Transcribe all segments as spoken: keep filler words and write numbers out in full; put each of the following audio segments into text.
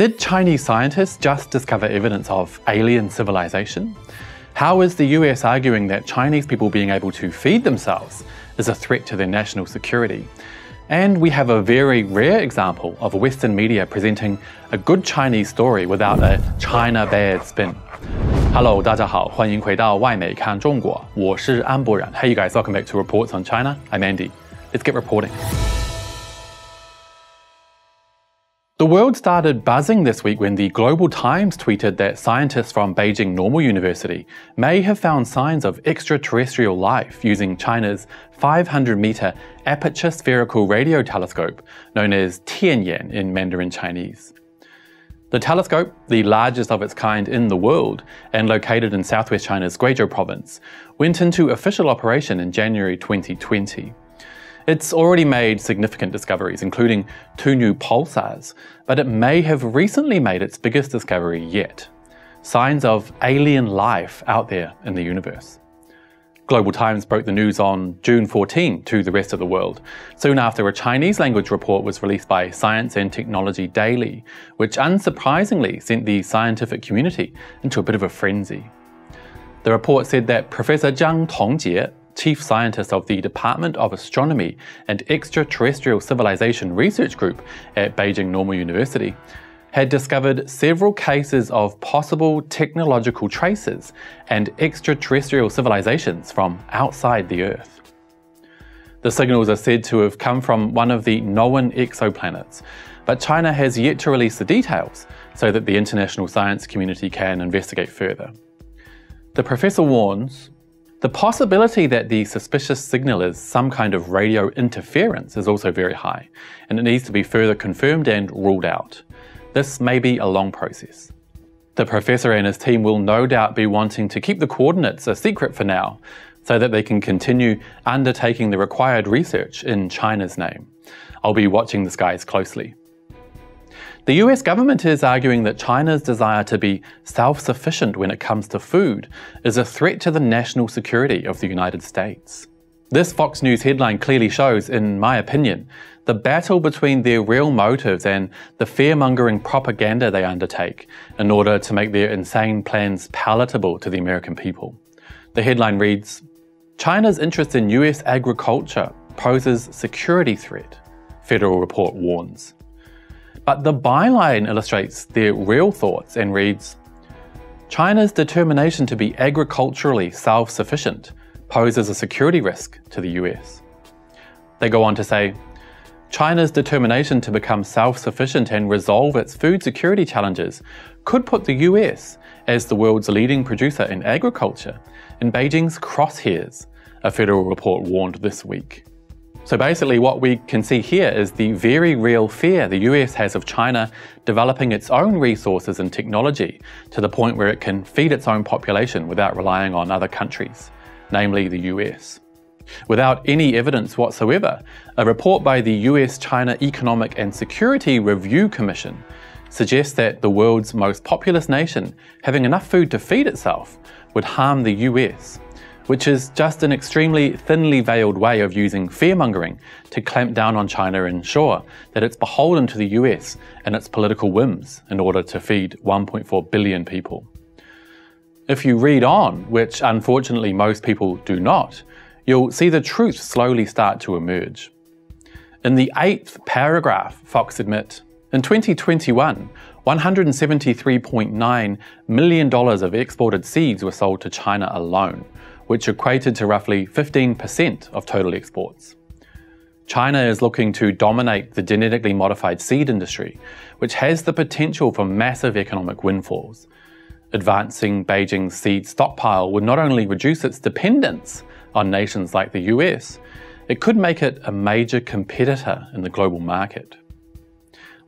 Did Chinese scientists just discover evidence of alien civilization? How is the U S arguing that Chinese people being able to feed themselves is a threat to their national security? And we have a very rare example of Western media presenting a good Chinese story without a China bad spin. Hello, 大家好，欢迎回到外美看中国，我是安博然。Hey you guys, welcome back to Reports on China. I'm Andy. Let's get reporting. The world started buzzing this week when the Global Times tweeted that scientists from Beijing Normal University may have found signs of extraterrestrial life using China's five hundred meter Aperture Spherical Radio Telescope, known as Tianyan in Mandarin Chinese. The telescope, the largest of its kind in the world, and located in southwest China's Guizhou province, went into official operation in January twenty twenty. It's already made significant discoveries, including two new pulsars, but it may have recently made its biggest discovery yet. Signs of alien life out there in the universe. Global Times broke the news on June fourteenth to the rest of the world, soon after a Chinese-language report was released by Science and Technology Daily, which unsurprisingly sent the scientific community into a bit of a frenzy. The report said that Professor Zhang Tongjie, Chief Scientist of the Department of Astronomy and Extraterrestrial Civilization Research Group at Beijing Normal University, had discovered several cases of possible technological traces and extraterrestrial civilizations from outside the Earth. The signals are said to have come from one of the known exoplanets, but China has yet to release the details so that the international science community can investigate further. The professor warns, the possibility that the suspicious signal is some kind of radio interference is also very high, and it needs to be further confirmed and ruled out. This may be a long process. The professor and his team will no doubt be wanting to keep the coordinates a secret for now, so that they can continue undertaking the required research in China's name. I'll be watching the skies closely. The U S government is arguing that China's desire to be self-sufficient when it comes to food is a threat to the national security of the United States. This Fox News headline clearly shows, in my opinion, the battle between their real motives and the fear-mongering propaganda they undertake in order to make their insane plans palatable to the American people. The headline reads, China's interest in U S agriculture poses security threat, Federal Report warns. But the byline illustrates their real thoughts and reads, China's determination to be agriculturally self-sufficient poses a security risk to the U S. They go on to say, China's determination to become self-sufficient and resolve its food security challenges could put the U S, as the world's leading producer in agriculture, in Beijing's crosshairs, a federal report warned this week. So basically what we can see here is the very real fear the U S has of China developing its own resources and technology to the point where it can feed its own population without relying on other countries, namely the U S. Without any evidence whatsoever, a report by the U S-China Economic and Security Review Commission suggests that the world's most populous nation having enough food to feed itself would harm the U S, which is just an extremely thinly veiled way of using fearmongering to clamp down on China and ensure that it's beholden to the U S and its political whims in order to feed one point four billion people. If you read on, which unfortunately most people do not, you'll see the truth slowly start to emerge. In the eighth paragraph, Fox admit, in twenty twenty-one, one hundred seventy-three point nine million dollars of exported seeds were sold to China alone, which equated to roughly fifteen percent of total exports. China is looking to dominate the genetically modified seed industry, which has the potential for massive economic windfalls. Advancing Beijing's seed stockpile would not only reduce its dependence on nations like the U S, it could make it a major competitor in the global market.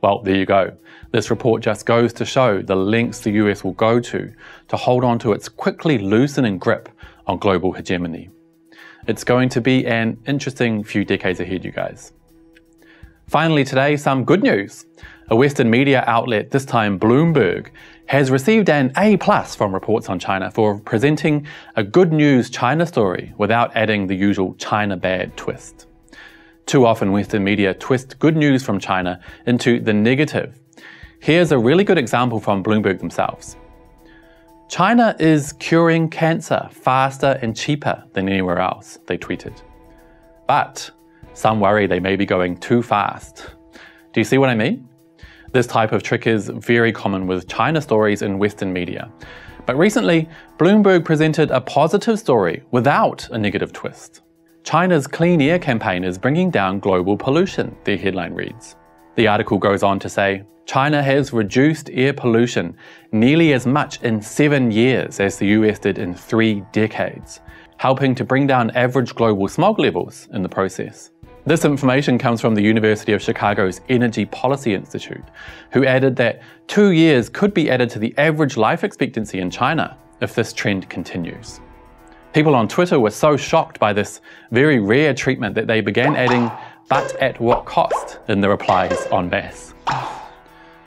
Well, there you go. This report just goes to show the lengths the U S will go to to hold on to its quickly loosening grip on global hegemony. It's going to be an interesting few decades ahead, you guys. Finally today, some good news. A Western media outlet, this time Bloomberg, has received an A plus from Reports on China for presenting a good news China story without adding the usual China bad twist. Too often Western media twist good news from China into the negative. Here's a really good example from Bloomberg themselves. China is curing cancer faster and cheaper than anywhere else, they tweeted. But some worry they may be going too fast. Do you see what I mean? This type of trick is very common with China stories in Western media. But recently, Bloomberg presented a positive story without a negative twist. China's clean air campaign is bringing down global pollution, their headline reads. The article goes on to say, China has reduced air pollution nearly as much in seven years as the U S did in three decades, helping to bring down average global smog levels in the process. This information comes from the University of Chicago's Energy Policy Institute, who added that two years could be added to the average life expectancy in China if this trend continues. People on Twitter were so shocked by this very rare treatment that they began adding, "But at what cost?" in the replies en masse.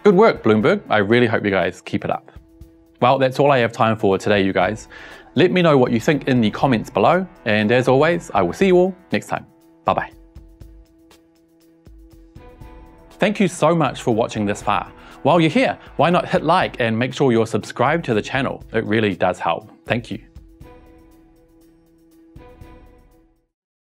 Good work, Bloomberg. I really hope you guys keep it up. Well, that's all I have time for today, you guys. Let me know what you think in the comments below, and as always, I will see you all next time. Bye-bye. Thank you so much for watching this far. While you're here, why not hit like and make sure you're subscribed to the channel? It really does help. Thank you.